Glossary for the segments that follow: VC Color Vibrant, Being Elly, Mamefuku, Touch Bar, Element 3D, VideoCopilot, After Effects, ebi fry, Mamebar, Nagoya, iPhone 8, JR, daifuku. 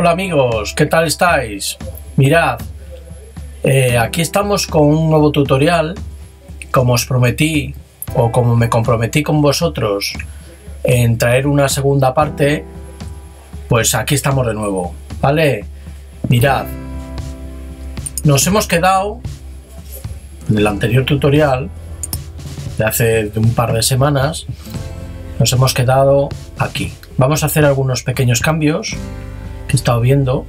Hola amigos, ¿qué tal estáis? Mirad, aquí estamos con un nuevo tutorial. Como os prometí, o como me comprometí con vosotros en traer una segunda parte, pues aquí estamos de nuevo, ¿vale? Mirad, nos hemos quedado en el anterior tutorial de hace un par de semanas. Nos hemos quedado aquí. Vamos a hacer algunos pequeños cambios que he estado viendo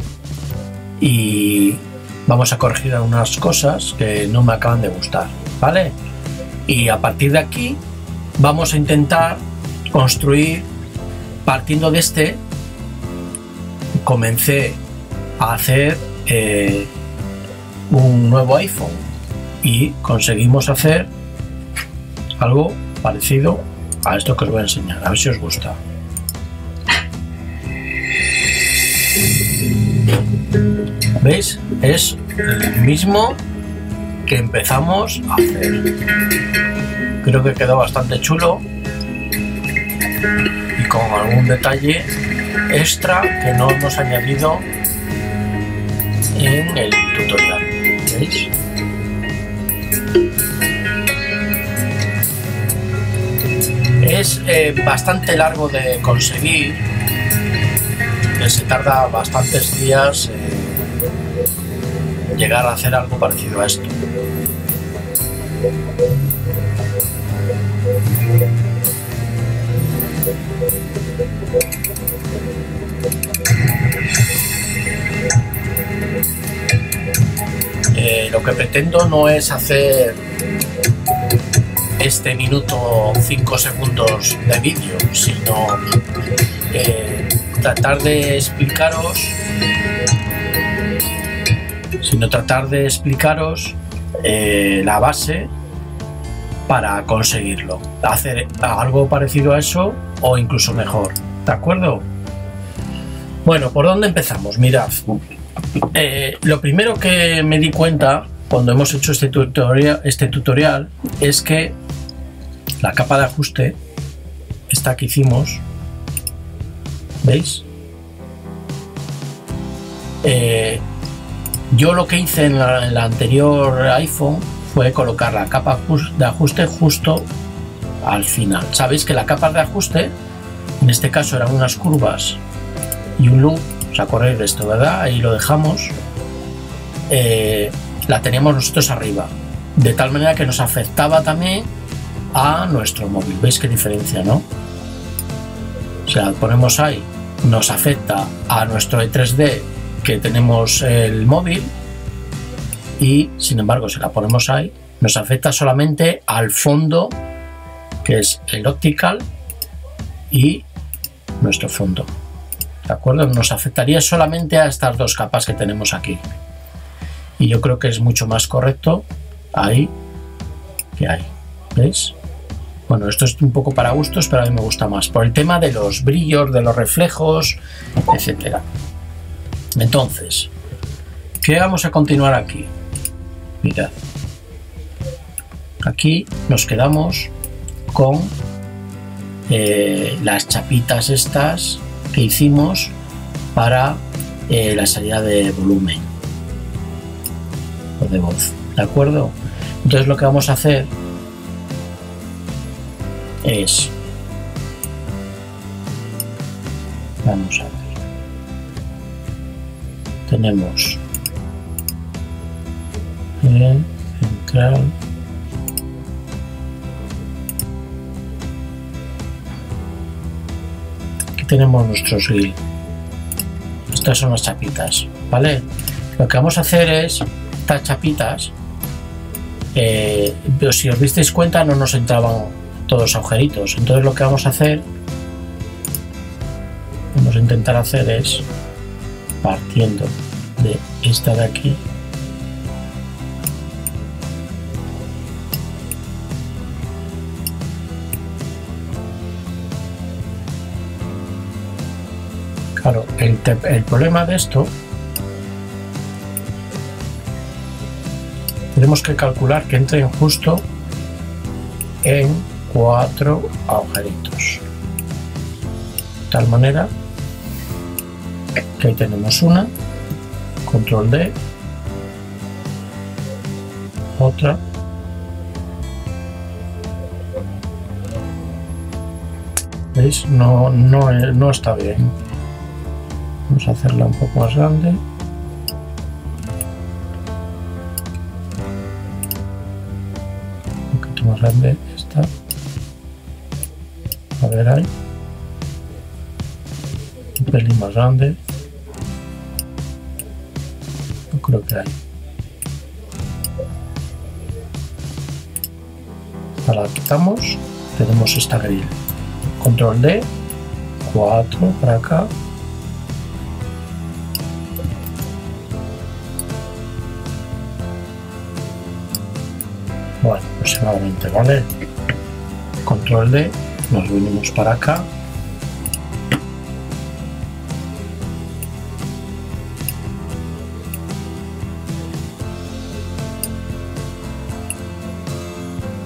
y vamos a corregir algunas cosas que no me acaban de gustar, ¿vale? Y a partir de aquí vamos a intentar construir partiendo de este. Comencé a hacer un nuevo iPhone y conseguimos hacer algo parecido a esto que os voy a enseñar, a ver si os gusta. ¿Veis? Es el mismo que empezamos a hacer. Creo que quedó bastante chulo y con algún detalle extra que no hemos añadido en el tutorial. ¿Veis? Es bastante largo de conseguir, que se tarda bastantes días en llegar a hacer algo parecido a esto. Lo que pretendo no es hacer este minuto 5 segundos de vídeo, sino tratar de explicaros la base para conseguirlo, hacer algo parecido a eso o incluso mejor, ¿de acuerdo? Bueno, ¿por dónde empezamos? Mirad, lo primero que me di cuenta cuando hemos hecho este tutorial es que la capa de ajuste, esta que hicimos, ¿veis? Yo lo que hice en el anterior iPhone fue colocar la capa de ajuste justo al final. Sabéis que la capa de ajuste, en este caso eran unas curvas y un loop, os acordáis de esto, ¿verdad? Ahí lo dejamos, la teníamos nosotros arriba, de tal manera que nos afectaba también a nuestro móvil. ¿Veis qué diferencia, no? Si la ponemos ahí, nos afecta a nuestro E3D que tenemos el móvil, y sin embargo si la ponemos ahí, nos afecta solamente al fondo, que es el optical y nuestro fondo, ¿de acuerdo? Nos afectaría solamente a estas dos capas que tenemos aquí, y yo creo que es mucho más correcto ahí que ahí, ¿veis? Bueno, esto es un poco para gustos, pero a mí me gusta más por el tema de los brillos, de los reflejos, etcétera. Entonces, ¿qué vamos a continuar aquí? Mirad, aquí nos quedamos con las chapitas estas que hicimos para la salida de volumen o de voz, ¿de acuerdo? Entonces lo que vamos a hacer es, vamos a ver, tenemos central, aquí tenemos nuestros grill, estas son las chapitas, ¿vale? Lo que vamos a hacer es estas chapitas, pero si os disteis cuenta no nos entraban todos agujeritos, entonces lo que vamos a hacer, vamos a intentar hacer, es partiendo de esta de aquí, claro, el problema de esto, tenemos que calcular que entren justo en 4 agujeritos, de tal manera que ahí tenemos una, control D, otra, ¿veis? No está bien. Vamos a hacerla un poco más grande. Un poquito más grande esta. A ver ahí. Un pelín más grande. Yo creo que ahí. Ahora la quitamos. Tenemos esta grilla. Control D, 4 para acá. Bueno, aproximadamente, ¿vale? Control D, nos venimos para acá.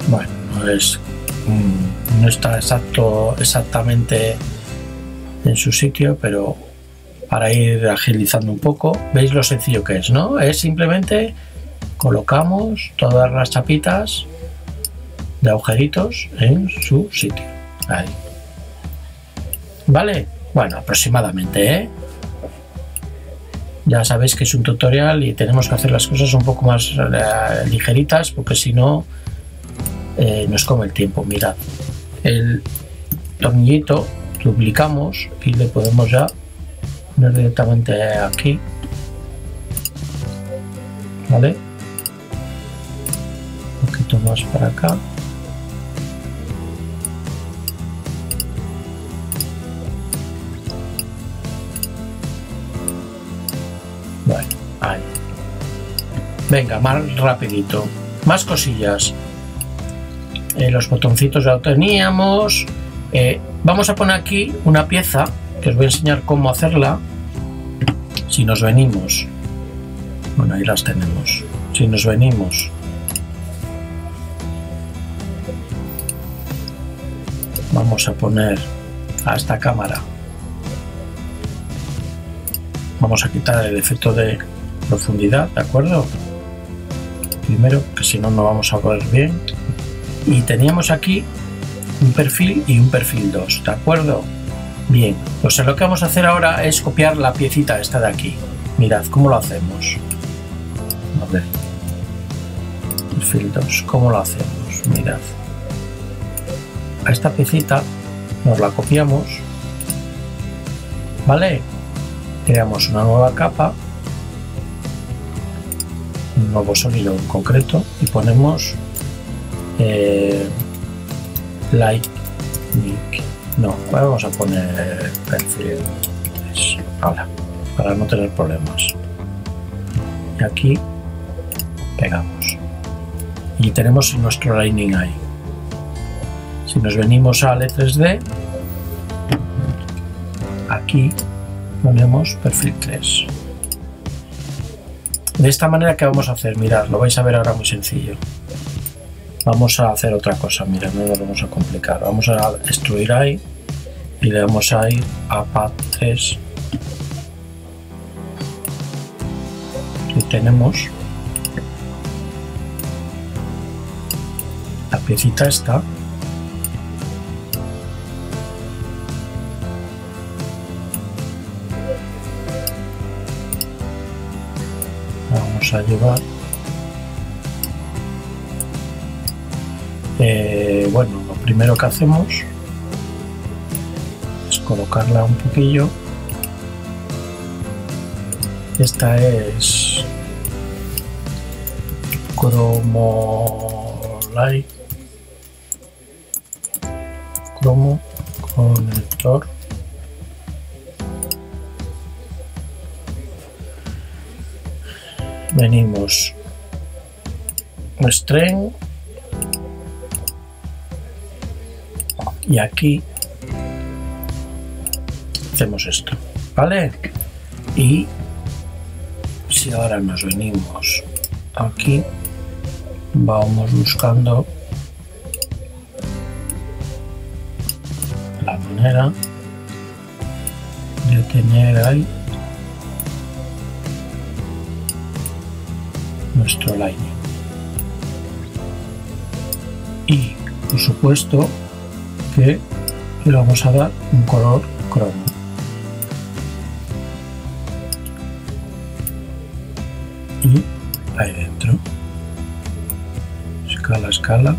Bueno, no es, no está exactamente en su sitio, pero para ir agilizando un poco, veis lo sencillo que es, ¿no? Es simplemente colocamos todas las chapitas de agujeritos en su sitio. Ahí. ¿Vale? Bueno, aproximadamente, ¿eh? Ya sabéis que es un tutorial y tenemos que hacer las cosas un poco más ligeritas, porque si no nos come el tiempo. Mirad, el tornillito duplicamos y le podemos ya poner directamente aquí. ¿Vale? Un poquito más para acá. Bueno, ahí. Venga, más rapidito. Más cosillas. Los botoncitos ya lo teníamos. Vamos a poner aquí una pieza, que os voy a enseñar cómo hacerla. Si nos venimos. Bueno, ahí las tenemos. Si nos venimos. Vamos a poner a esta cámara. Vamos a quitar el efecto de profundidad, ¿de acuerdo? Primero, que si no, no vamos a ver bien. Y teníamos aquí un perfil y un perfil 2, ¿de acuerdo? Bien, pues lo que vamos a hacer ahora es copiar la piecita esta de aquí. Mirad cómo lo hacemos. A ver. Perfil 2, ¿cómo lo hacemos? Mirad. A esta piecita nos la copiamos, ¿vale? Creamos una nueva capa, un nuevo sonido en concreto, y ponemos like, no, vamos a poner perfil 3, ahora, para no tener problemas. Y aquí pegamos y tenemos nuestro Lightning ahí. Si nos venimos a L3D, aquí ponemos perfil 3. De esta manera, ¿qué vamos a hacer? Mirad, lo vais a ver ahora muy sencillo. Vamos a hacer otra cosa, mirad, no nos vamos a complicar. Vamos a extruir ahí y le vamos a ir a Path 3. Aquí tenemos la piecita esta. A llevar bueno, lo primero que hacemos es colocarla un poquillo. Esta es cromo conector. Venimos String y aquí hacemos esto, ¿vale? Y si ahora nos venimos aquí, vamos buscando la manera de tener ahí nuestro aligner. Y por supuesto que le vamos a dar un color cromo. Y ahí dentro. Escala, escala.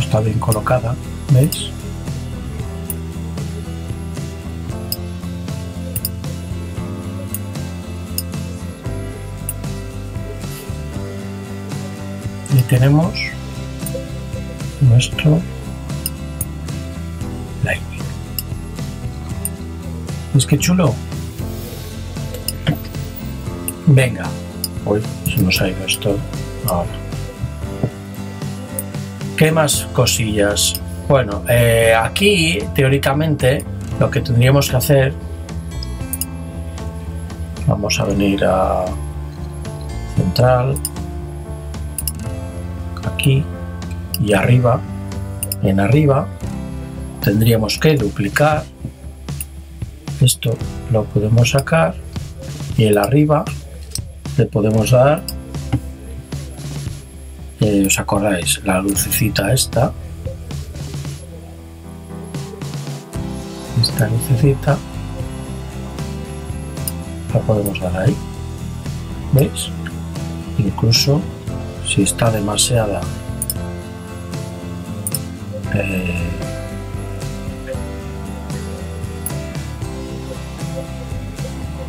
Está bien colocada, ¿veis? Y tenemos nuestro lightning. ¿Es que chulo? Venga, hoy se nos ha ido esto ahora. ¿Qué más cosillas? Bueno, aquí teóricamente lo que tendríamos que hacer, vamos a venir a central, aquí y arriba, en arriba tendríamos que duplicar, esto lo podemos sacar y el arriba le podemos dar. ¿Os acordáis? La lucecita esta. Esta lucecita. La podemos dar ahí. ¿Veis? Incluso si está demasiada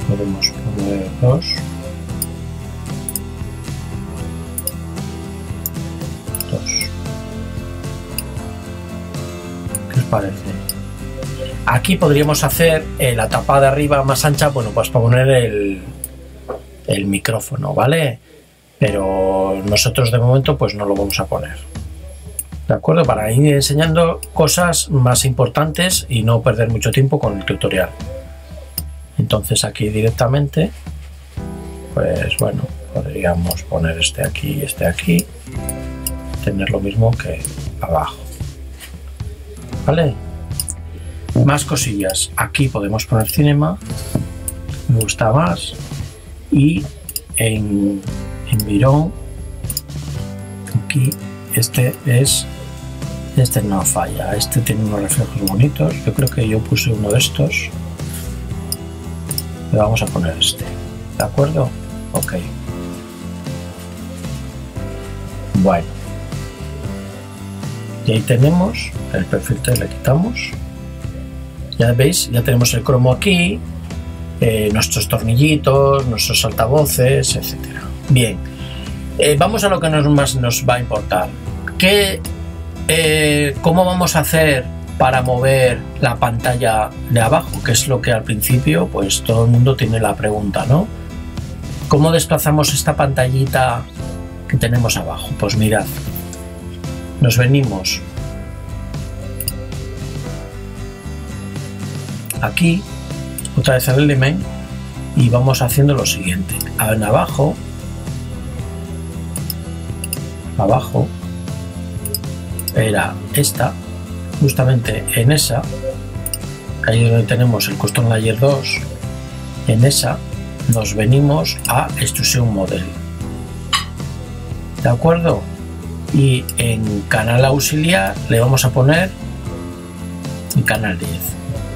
podemos poner dos. ¿Qué os parece? Aquí podríamos hacer la tapa de arriba más ancha, bueno, pues para poner el micrófono, ¿vale? Pero nosotros de momento pues no lo vamos a poner, ¿de acuerdo? Para ir enseñando cosas más importantes y no perder mucho tiempo con el tutorial. Entonces aquí directamente, pues bueno, podríamos poner este aquí y este aquí. Tener lo mismo que abajo, ¿vale? Más cosillas, aquí podemos poner cinema, me gusta más, y en Virón, aquí este no falla, este tiene unos reflejos bonitos, yo creo que yo puse uno de estos, le vamos a poner este, ¿de acuerdo? Ok. Bueno. Y ahí tenemos el perfil 3, le quitamos. Ya veis, ya tenemos el cromo aquí, nuestros tornillitos, nuestros altavoces, etc. Bien, vamos a lo que más nos va a importar. ¿Cómo vamos a hacer para mover la pantalla de abajo? Que es lo que al principio pues todo el mundo tiene la pregunta, ¿no? ¿Cómo desplazamos esta pantallita que tenemos abajo? Pues mirad. Nos venimos aquí, otra vez al Element, y vamos haciendo lo siguiente. Abajo, era esta, justamente en esa, ahí es donde tenemos el Custom Layer 2, en esa nos venimos a Extrusion Model. ¿De acuerdo? Y en canal auxiliar le vamos a poner el canal 10,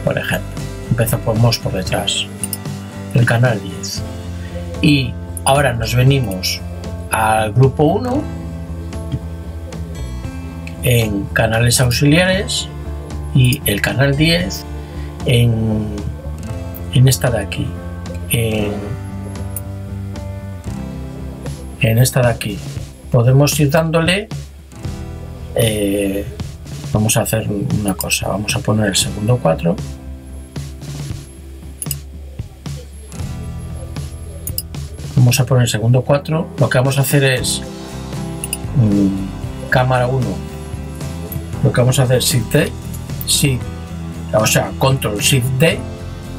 por ejemplo. Empezamos por detrás, el canal 10. Y ahora nos venimos al grupo 1, en canales auxiliares, y el canal 10 en esta de aquí, en esta de aquí. Podemos ir dándole, vamos a hacer una cosa, vamos a poner el segundo 4 lo que vamos a hacer es cámara 1, lo que vamos a hacer es Control Shift D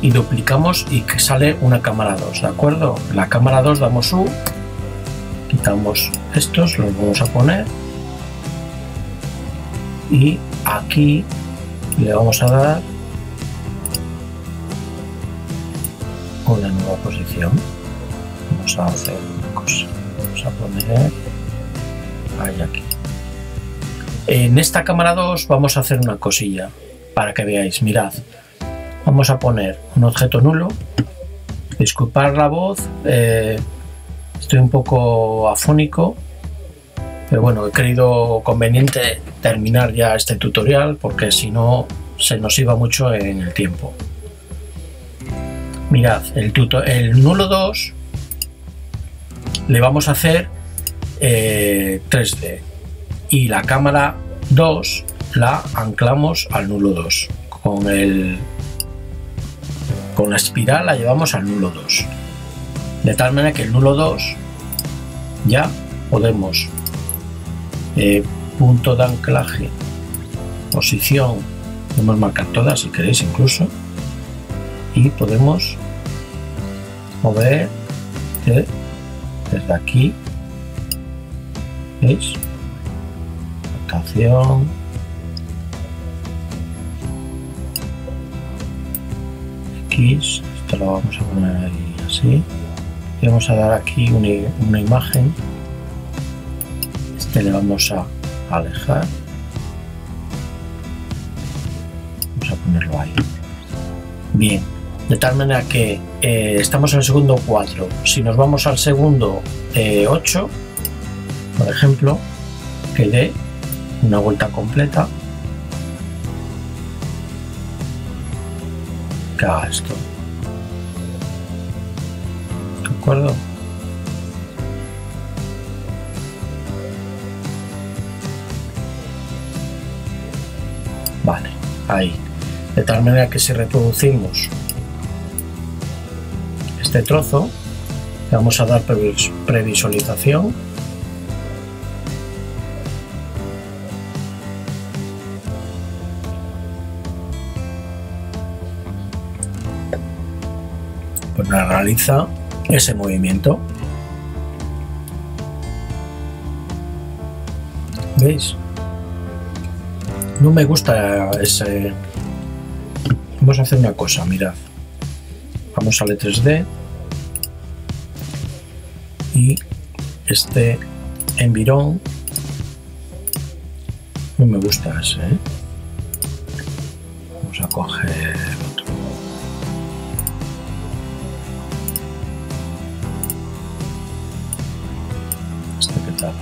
y duplicamos y que sale una cámara 2, ¿de acuerdo? En la cámara 2 damos U, quitamos estos, los vamos a poner y aquí le vamos a dar una nueva posición. Vamos a hacer una cosa, vamos a poner ahí, aquí. En esta cámara 2 vamos a hacer una cosilla para que veáis, mirad, vamos a poner un objeto nulo. Disculpad la voz, estoy un poco afónico, pero bueno, he creído conveniente terminar ya este tutorial porque si no se nos iba mucho en el tiempo. Mirad, el nulo 2 le vamos a hacer 3D y la cámara 2 la anclamos al nulo 2 con la espiral, la llevamos al nulo 2 de tal manera que el nulo 2 ya podemos punto de anclaje, posición, podemos marcar todas si queréis incluso, y podemos mover desde aquí, ¿veis? Rotación, X, esto lo vamos a poner ahí así, y vamos a dar aquí una imagen, le vamos a alejar, vamos a ponerlo ahí, bien, de tal manera que estamos en el segundo 4, si nos vamos al segundo 8, por ejemplo, que dé una vuelta completa, que haga esto, ¿de acuerdo? Vale, ahí. De tal manera que si reproducimos este trozo, le vamos a dar previsualización. Pues nos realiza ese movimiento. ¿Veis? No me gusta ese. Vamos a hacer una cosa, mirad. Vamos al E3D y este envirón. No me gusta ese. Vamos a coger otro. Este que tal.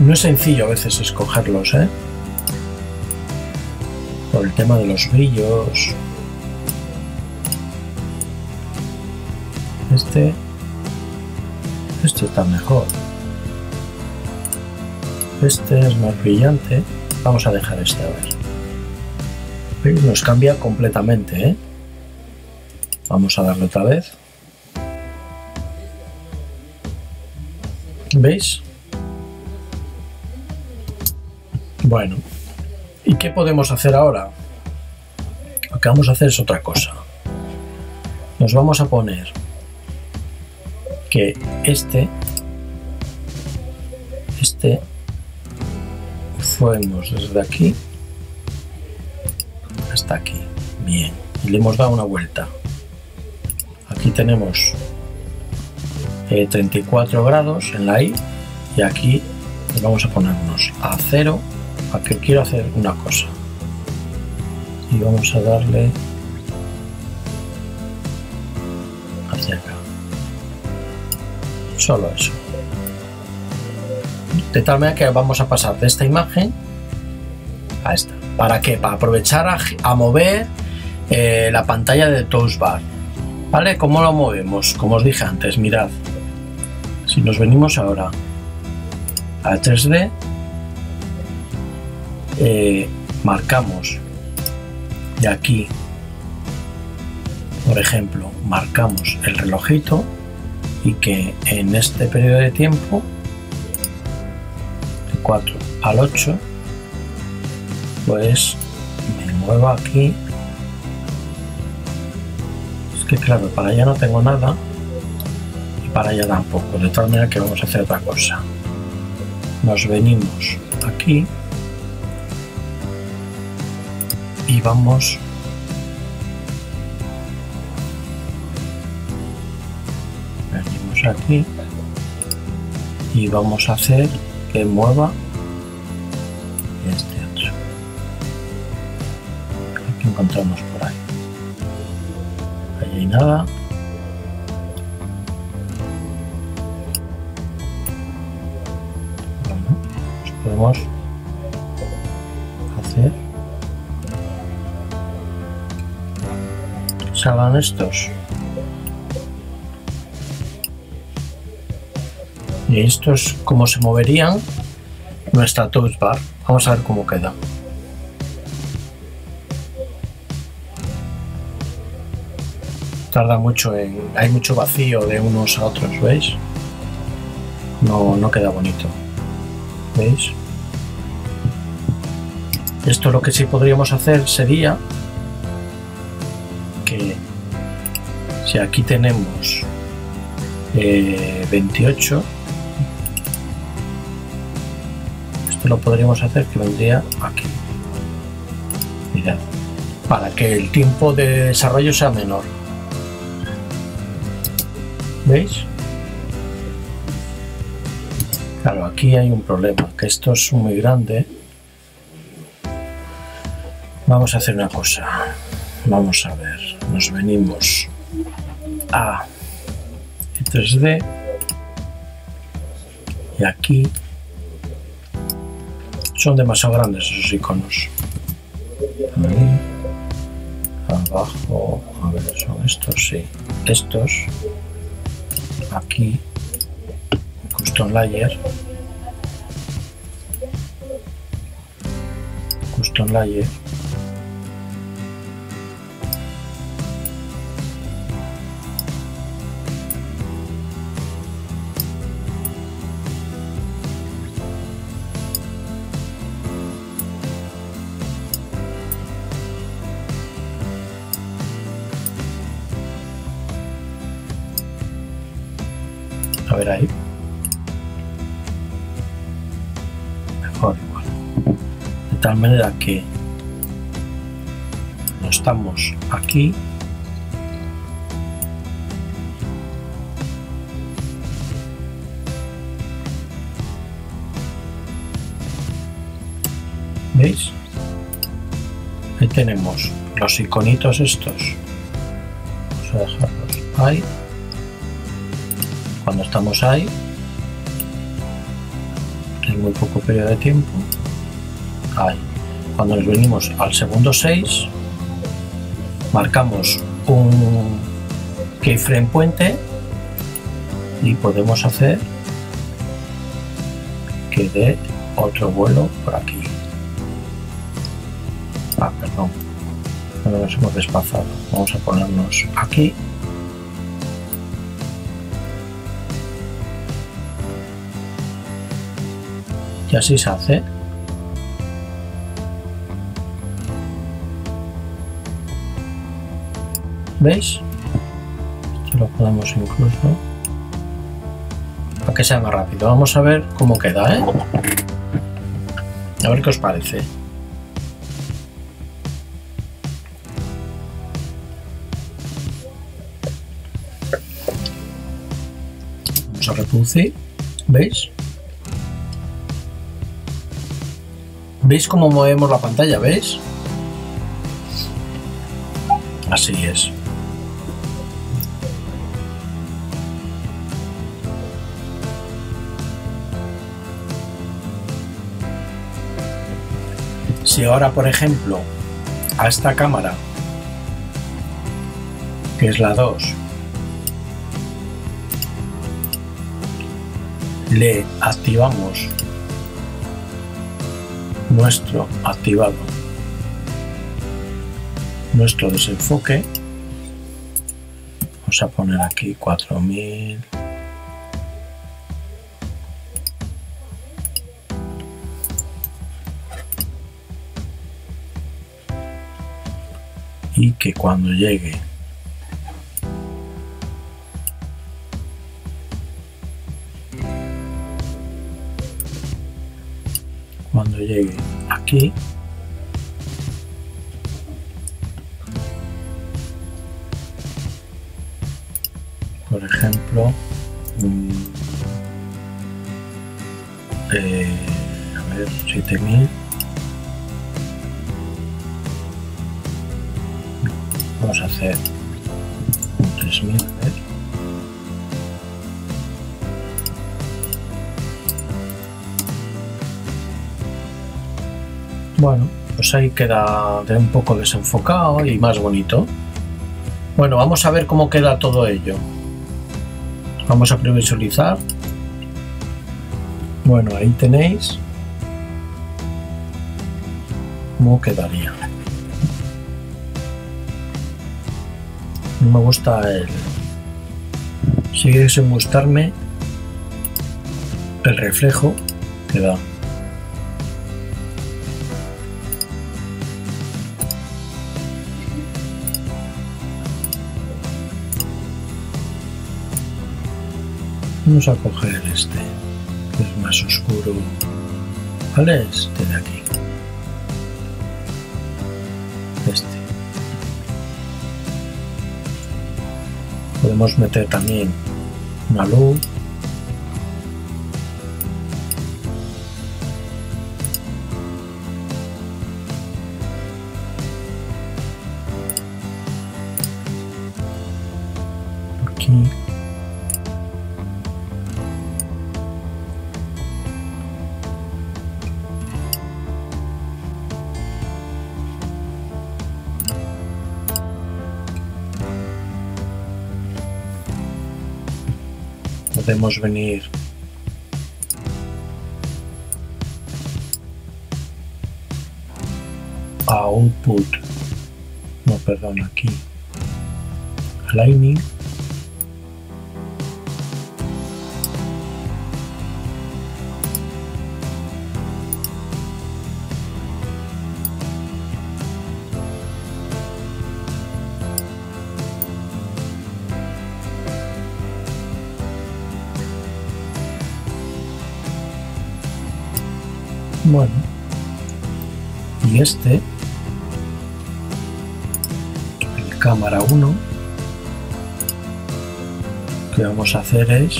No es sencillo a veces escogerlos, por el tema de los brillos. Este está mejor. Este es más brillante. Vamos a dejar este, a ver. ¿Veis? Nos cambia completamente, Vamos a darle otra vez. ¿Veis? Bueno, ¿y qué podemos hacer ahora? Lo que vamos a hacer es otra cosa. Nos vamos a poner que este fuimos desde aquí hasta aquí. Bien, y le hemos dado una vuelta. Aquí tenemos 34 grados en la Y y aquí le vamos a ponernos a 0. Aquí quiero hacer una cosa y vamos a darle hacia acá, solo eso, de tal manera que vamos a pasar de esta imagen a esta. ¿Para qué? Para aprovechar a mover la pantalla de Touch Bar, ¿vale? ¿Cómo lo movemos? Como os dije antes, mirad, si nos venimos ahora a 3D, marcamos de aquí, por ejemplo, marcamos el relojito y que en este periodo de tiempo, de 4 al 8, pues me muevo aquí. Es que claro, para allá no tengo nada y para allá tampoco, de tal manera que vamos a hacer otra cosa. Nos venimos aquí y vamos aquí y vamos a hacer que mueva este otro que encontramos por ahí. Ahí hay nada. Bueno, pues podemos hacer que salgan estos. Y esto es como se moverían nuestra Touch Bar. Vamos a ver cómo queda. Tarda mucho en... hay mucho vacío de unos a otros, ¿veis? No queda bonito. ¿Veis? Esto lo que sí podríamos hacer sería que si aquí tenemos 28, lo podríamos hacer que vendría aquí. Mirad, para que el tiempo de desarrollo sea menor. ¿Veis? Claro, aquí hay un problema, que esto es muy grande. Vamos a hacer una cosa. Vamos a ver, nos venimos a 3D y aquí son demasiado grandes esos iconos. Ahí, abajo, a ver, son estos, sí, estos, aquí, Custom Layer, Custom Layer, a ver ahí, mejor, igual, de tal manera que no estamos aquí ¿veis? Ahí tenemos los iconitos estos, vamos a dejarlos ahí. Cuando estamos ahí, en muy poco periodo de tiempo, ahí. Cuando nos venimos al segundo 6, marcamos un keyframe puente y podemos hacer que dé otro vuelo por aquí. Ah, perdón, no nos hemos desplazado. Vamos a ponernos aquí. Y así se hace. ¿Veis? Esto lo podemos incluso para que sea más rápido. Vamos a ver cómo queda, ¿eh? A ver qué os parece. Vamos a reproducir. ¿Veis? ¿Veis cómo movemos la pantalla? ¿Veis? Así es. Si ahora, por ejemplo, a esta cámara, que es la 2, le activamos nuestro activado, nuestro desenfoque, vamos a poner aquí 4000, y que cuando llegue aquí, por ejemplo, a ver, 7000, vamos a hacer un 3000, a ver. Bueno, pues ahí queda de un poco desenfocado y más bonito. Bueno, vamos a ver cómo queda todo ello. Vamos a previsualizar. Bueno, ahí tenéis cómo quedaría. No me gusta el... Sigue sin gustarme el reflejo que da. Vamos a coger este, que es más oscuro, ¿vale? Este de aquí, este. Podemos meter también una luz. Aquí. Podemos venir a output, no, perdón, aquí aligning, bueno, y este, el cámara 1, lo que vamos a hacer es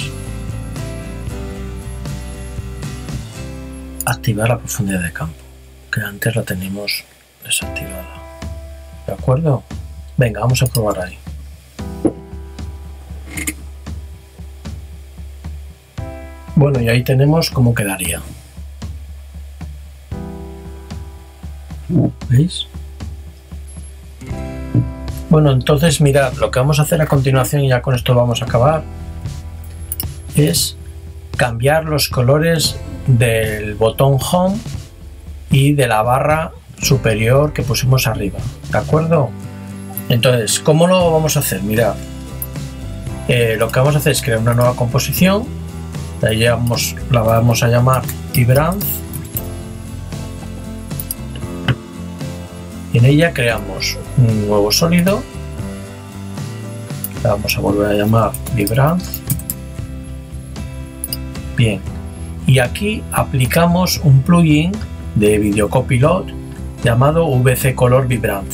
activar la profundidad de campo, que antes la tenemos desactivada, ¿de acuerdo? Venga, vamos a probar ahí. Bueno, y ahí tenemos cómo quedaría. ¿Veis? Bueno, entonces mirad, lo que vamos a hacer a continuación, y ya con esto vamos a acabar, es cambiar los colores del botón Home y de la barra superior que pusimos arriba, ¿de acuerdo? Entonces, ¿cómo lo vamos a hacer? Mirad, lo que vamos a hacer es crear una nueva composición, la vamos a llamar Vibrance. En ella creamos un nuevo sólido, la vamos a volver a llamar Vibrant. Bien, y aquí aplicamos un plugin de VideoCopilot llamado VC Color Vibrant.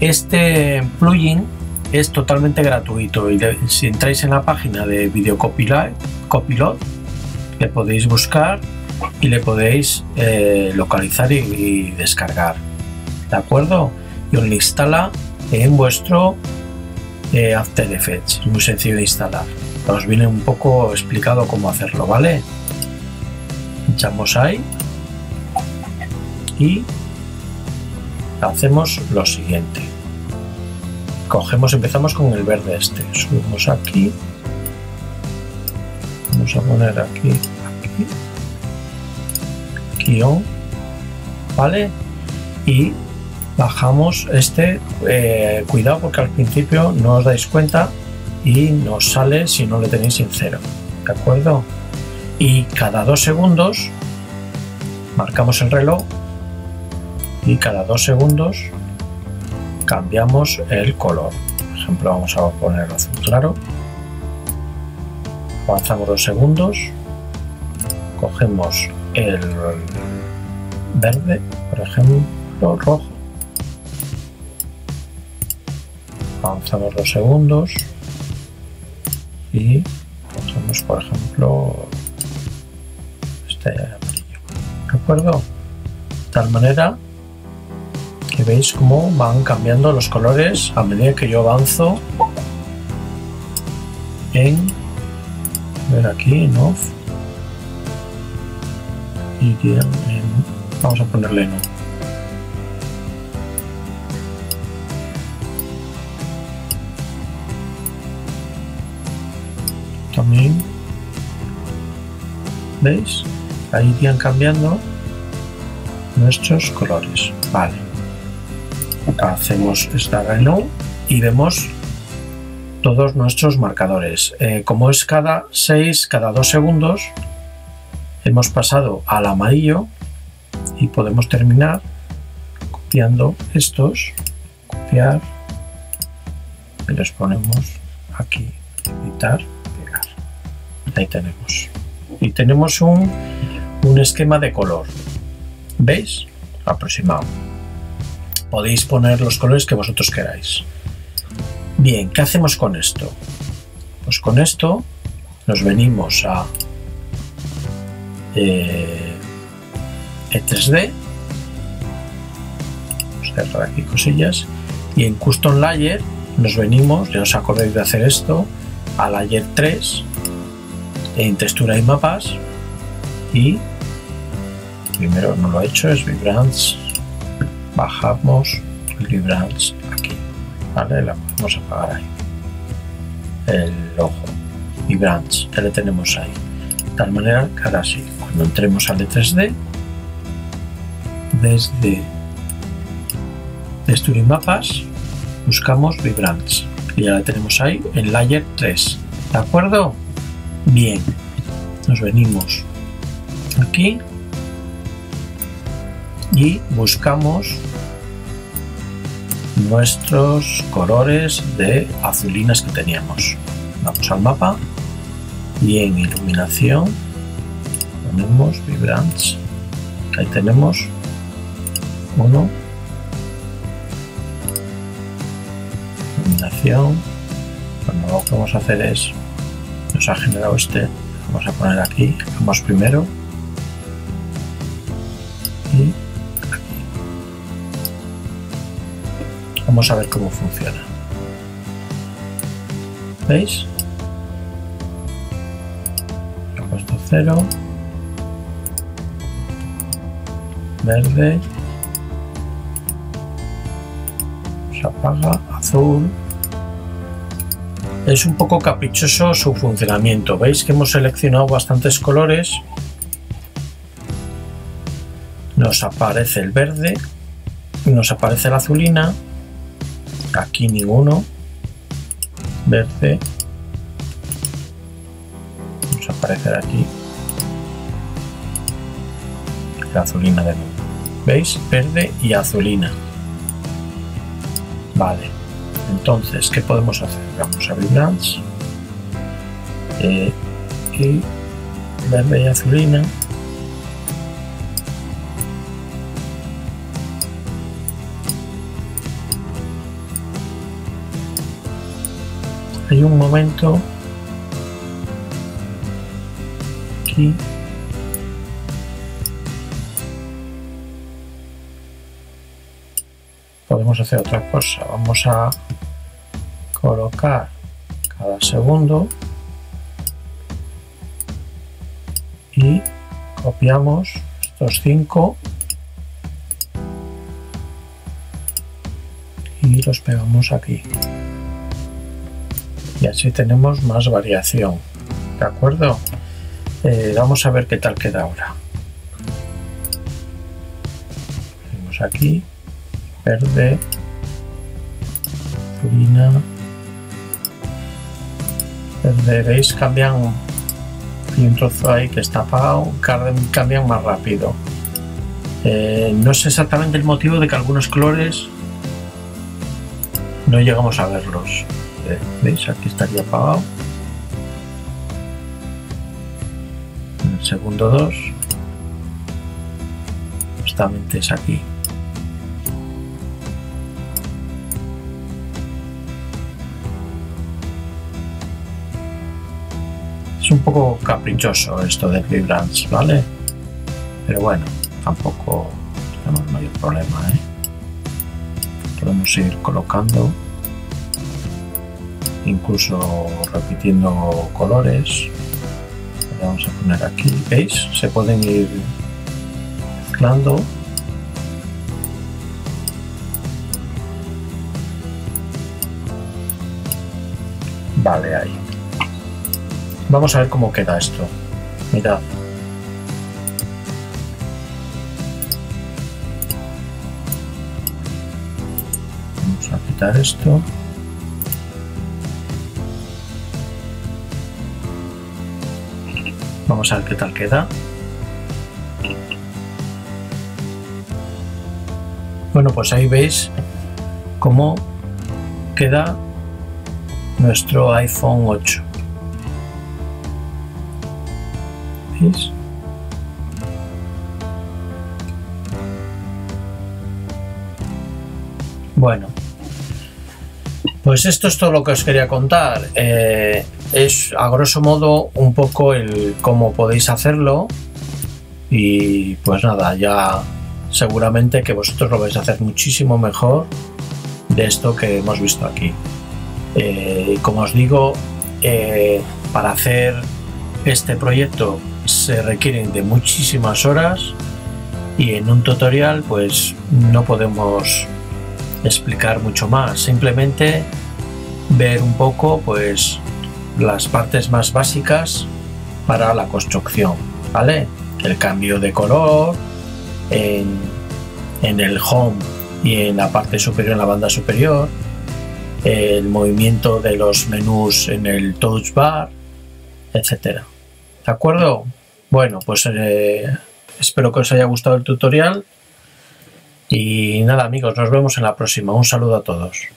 Este plugin es totalmente gratuito y si entráis en la página de VideoCopilot le podéis buscar y le podéis localizar y descargar. ¿De acuerdo? Y os lo instala en vuestro After Effects. Es muy sencillo de instalar. Os viene un poco explicado cómo hacerlo, ¿vale? Echamos ahí y hacemos lo siguiente. Cogemos, empezamos con el verde este. Subimos aquí. Vamos a poner aquí, guión, ¿vale? Y bajamos este, cuidado porque al principio no os dais cuenta y nos sale si no le tenéis en cero, ¿de acuerdo? Y cada 2 segundos marcamos el reloj y cada 2 segundos cambiamos el color. Por ejemplo, vamos a poner azul claro. Avanzamos 2 segundos. Cogemos el verde, por ejemplo, rojo. Avanzamos 2 segundos y cogemos, por ejemplo, este amarillo. ¿De acuerdo? De tal manera que veis cómo van cambiando los colores a medida que yo avanzo en, ver aquí, en off. Y en, vamos a ponerle en off. También, ¿veis? Ahí irían cambiando nuestros colores. Vale. Hacemos esta reunión y vemos todos nuestros marcadores. Como es cada 6, cada 2 segundos, hemos pasado al amarillo y podemos terminar copiando estos. Copiar. Y los ponemos aquí. Editar. Ahí tenemos. Y tenemos un esquema de color. ¿Veis? Aproximado. Podéis poner los colores que vosotros queráis. Bien, ¿qué hacemos con esto? Pues con esto nos venimos a E3D. Vamos a cerrar aquí cosillas. Y en Custom Layer nos venimos, ya os acordáis de hacer esto, a Layer 3. En textura y mapas, y primero no lo he hecho, es Vibrance, bajamos el Vibrance aquí, ¿vale? La vamos a apagar ahí, el ojo, Vibrance, ya le tenemos ahí, de tal manera que ahora sí, cuando entremos al E3D, desde textura y mapas, buscamos Vibrance, y ya la tenemos ahí, en Layer 3, ¿de acuerdo? Bien, nos venimos aquí y buscamos nuestros colores de azulinas que teníamos. Vamos al mapa y en iluminación ponemos Vibrance. Ahí tenemos uno. Iluminación. Bueno, lo que vamos a hacer es, nos ha generado este, vamos a poner aquí, vamos primero y aquí. Vamos a ver cómo funciona. ¿Veis? Le he puesto 0, verde, se apaga, azul. Es un poco caprichoso su funcionamiento. Veis que hemos seleccionado bastantes colores. Nos aparece el verde, nos aparece la azulina. Aquí ninguno. Verde. Vamos a aparecer aquí. La azulina de nuevo. ¿Veis? Verde y azulina. Vale. Entonces, ¿qué podemos hacer? Vamos a Vibrance y verde y azulina. Hay un momento aquí. Podemos hacer otra cosa. Vamos a colocar cada segundo y copiamos estos 5 y los pegamos aquí y así tenemos más variación, ¿de acuerdo? Vamos a ver qué tal queda ahora. Tenemos aquí verde, azulina. Veis, cambian, hay un trozo ahí que está apagado, cambian más rápido. No sé exactamente el motivo de que algunos colores no llegamos a verlos. ¿Veis? Aquí estaría apagado. En el segundo 2, justamente es aquí. Es un poco caprichoso esto de Vibrance, ¿vale? Pero bueno, tampoco tenemos mayor problema, ¿eh? Podemos ir colocando, incluso repitiendo colores. Le vamos a poner aquí, ¿veis? Se pueden ir mezclando. Vale, ahí. Vamos a ver cómo queda esto. Mirad. Vamos a quitar esto. Vamos a ver qué tal queda. Bueno, pues ahí veis cómo queda nuestro iPhone 8. ¿Veis? Bueno, pues esto es todo lo que os quería contar. Es a grosso modo un poco el cómo podéis hacerlo, y pues nada, ya seguramente que vosotros lo vais a hacer muchísimo mejor de esto que hemos visto aquí. Como os digo, para hacer este proyecto se requieren de muchísimas horas, y en un tutorial pues no podemos explicar mucho más, simplemente ver un poco pues las partes más básicas para la construcción, ¿vale? El cambio de color en el home y en la parte superior, en la banda superior, el movimiento de los menús en el touch bar, etcétera. ¿De acuerdo? Bueno, pues espero que os haya gustado el tutorial y nada, amigos, nos vemos en la próxima. Un saludo a todos.